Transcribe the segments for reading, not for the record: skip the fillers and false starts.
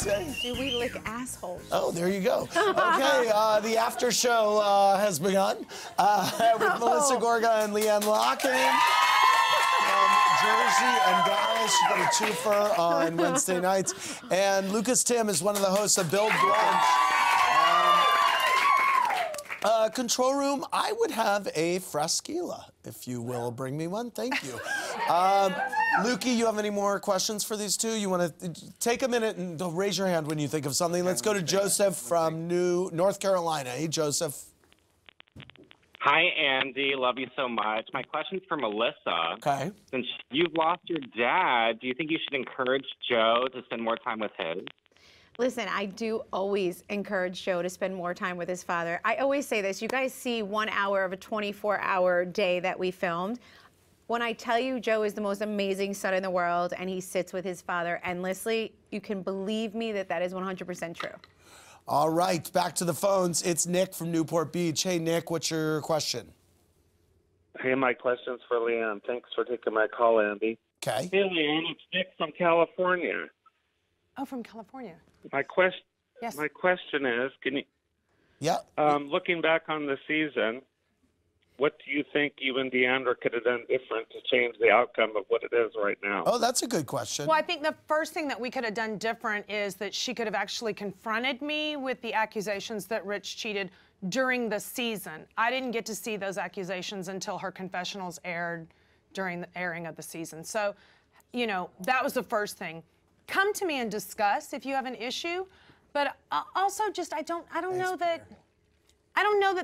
say? Do we lick assholes? Oh, there you go. Okay, the after show has begun with Melissa Gorga and Leeann Lockham. Jersey and Dallas, you got a twofer on Wednesday nights. And Lucas Tim is one of the hosts of Bill Brunch. Control room, I would have a Frasquilla, if you will bring me one. Thank you. Lukey, you have any more questions for these two? You want to take a minute and raise your hand when you think of something. Let's go to Joseph from North Carolina. Hey, Joseph. Hi, Andy. Love you so much. My question's for Melissa. Okay. Since you've lost your dad, do you think you should encourage Joe to spend more time with his? Listen, I do always encourage Joe to spend more time with his father. I always say this. You guys see 1 hour of a 24-hour day that we filmed. When I tell you Joe is the most amazing son in the world and he sits with his father endlessly, you can believe me that that is 100% true. All right, back to the phones. It's Nick from Newport Beach. Hey, Nick, what's your question? Hey, my question's for Leeann. Thanks for taking my call, Andy. Okay. Hey, Leeann, it's Nick from California. Oh, from California. My question is, can you? Yeah. Looking back on the season, what do you think you and D'Andra could have done different to change the outcome of what it is right now? Oh, that's a good question. Well, I think the first thing that we could have done different is that she could have actually confronted me with the accusations that Rich cheated during the season. I didn't get to see those accusations until her confessionals aired during the airing of the season. So, you know, that was the first thing. Come to me and discuss if you have an issue, but also just I don't know that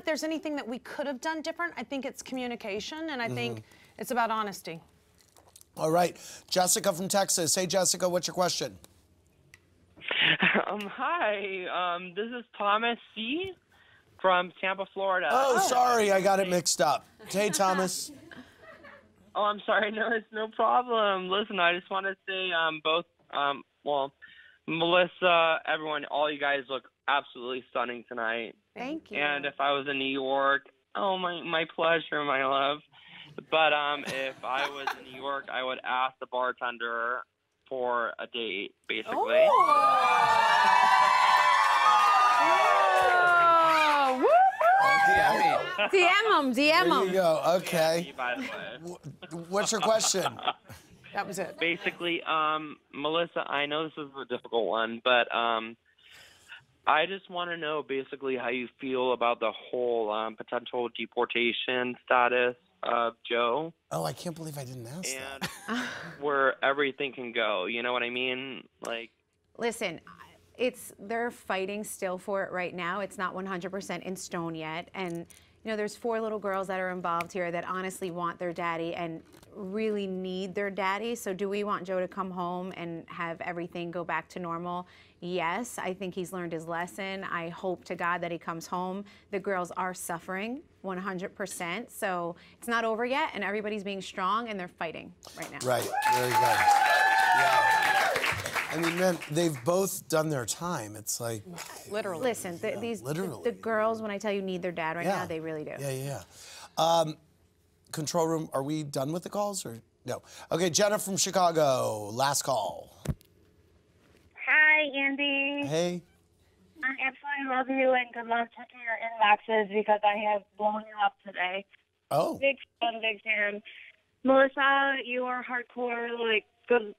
there's anything that we could have done different. I think it's communication, and I think it's about honesty. All right, Jessica from Texas. Hey, Jessica, what's your question? Hi, this is Thomas C. from Tampa, Florida. Oh, sorry, I got it mixed up. Hey, Thomas. Oh, I'm sorry. No, it's no problem. Listen, I just want to say well, Melissa, everyone, all you guys look absolutely stunning tonight. Thank you. And if I was in New York, oh, my pleasure, my love. But if I was in New York, I would ask the bartender for a date, basically. Oh, woo! DM him. There you go. Okay. What's your question? That was it. Basically, Melissa, I know this is a difficult one, but I just want to know basically how you feel about the whole potential deportation status of Joe. Oh, I can't believe I didn't ask that. And where everything can go. You know what I mean? Like, listen, they're fighting still for it right now. It's not 100% in stone yet, and you know, there's 4 little girls that are involved here that honestly want their daddy and really need their daddy. So do we want Joe to come home and have everything go back to normal? Yes, I think he's learned his lesson. I hope to God that he comes home. The girls are suffering 100%. So it's not over yet, and everybody's being strong, and they're fighting right now. Right, very good. Yeah. I mean, man, they've both done their time. It's like... Literally. Listen, the girls, when I tell you, need their dad right now, they really do. Yeah. Control room, are we done with the calls or no? Okay, Jenna from Chicago, last call. Hi, Andy. Hey. I absolutely love you, and good luck checking your inboxes because I have blown you up today. Oh. Big fan, big fan. Melissa, you are hardcore, like, good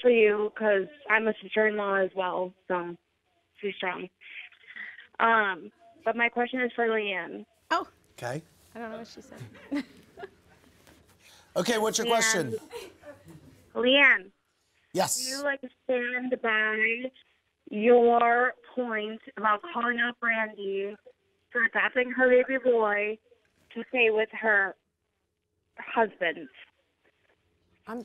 for you, because I'm a sister-in-law as well, so she's strong. But my question is for Leeann. Oh. Okay. I don't know what she said. Okay, what's your question? Leeann. Yes. Do you, like, stand by your point about calling out Brandy for adopting her baby boy to stay with her husband? Do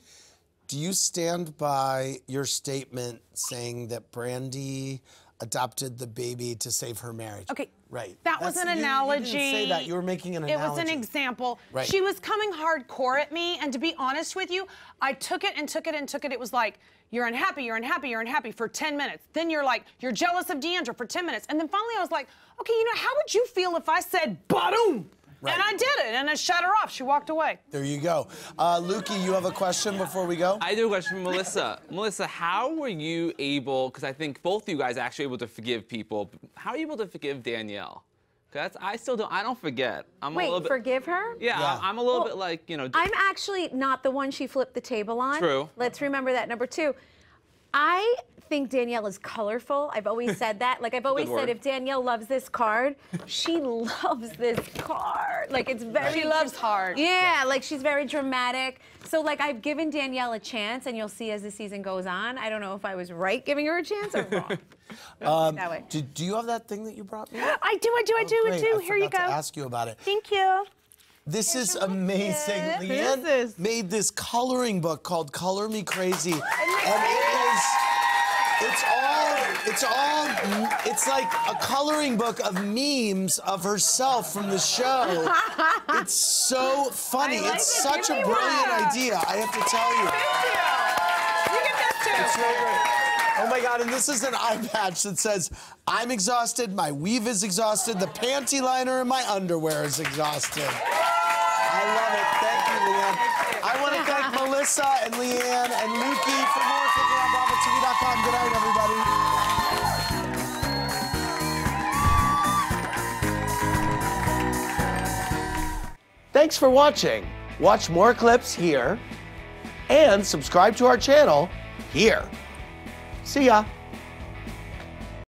you stand by your statement saying that Brandy adopted the baby to save her marriage? Okay. Right. That's an analogy. You didn't say that. You were making an analogy. It was an example. Right. She was coming hardcore at me, and to be honest with you, I took it and took it and took it. It was like, you're unhappy, you're unhappy, you're unhappy for 10 minutes. Then you're like, you're jealous of D'Andra for 10 minutes. And then finally I was like, okay, you know, how would you feel if I said, ba-doom? Right. And I did it, and I shut her off. She walked away. There you go. Lukey, you have a question before we go? I do have a question for Melissa. Melissa, how were you able, because I think both of you guys are actually able to forgive people, how are you able to forgive Danielle? Because I still don't, I don't forget. I'm Wait, a little bit, forgive her? Yeah, yeah. I'm a little bit like, you know. I'm actually not the one she flipped the table on. True. Let's remember that. Number two, I think Danielle is colorful. I've always said that. Like, I've always said, if Danielle loves this card, she loves this card. Like, it's very... She loves hard. Yeah, like, she's very dramatic. So, like, I've given Danielle a chance, and you'll see as the season goes on. I don't know if I was right giving her a chance or wrong. That way. Do you have that thing that you brought me? I do. Here you go. I forgot to ask you about it. Thank you. This is amazing. Leeann made this coloring book called Color Me Crazy. And it's like a coloring book of memes of herself from the show. It's so funny. Like it's such a brilliant idea, I have to tell you. Thank you. You get this too. It's really great. Oh my God, and this is an eye patch that says, I'm exhausted, my weave is exhausted, the panty liner in my underwear is exhausted. I love it. Thank you, Leeann. I want to thank Melissa and Leeann and Lukey for more. TV.com. Good night, everybody. Thanks for watching. Watch more clips here and subscribe to our channel here. See ya.